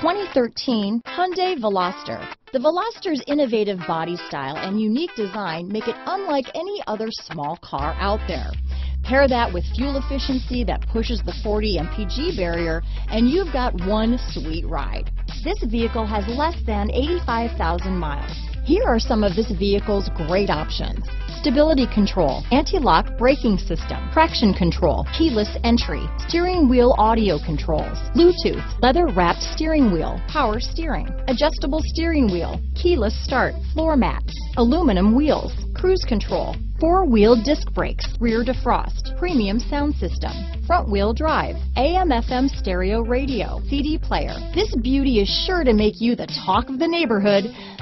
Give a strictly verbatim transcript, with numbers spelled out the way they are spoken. twenty thirteen Hyundai Veloster. The Veloster's innovative body style and unique design make it unlike any other small car out there. Pair that with fuel efficiency that pushes the forty M P G barrier, and you've got one sweet ride. This vehicle has less than eighty-five thousand miles. Here are some of this vehicle's great options: stability control, anti-lock braking system, traction control, keyless entry, steering wheel audio controls, Bluetooth, leather-wrapped steering wheel, power steering, adjustable steering wheel, keyless start, floor mats, aluminum wheels, cruise control, four-wheel disc brakes, rear defrost, premium sound system, front-wheel drive, A M F M stereo radio, C D player. This beauty is sure to make you the talk of the neighborhood,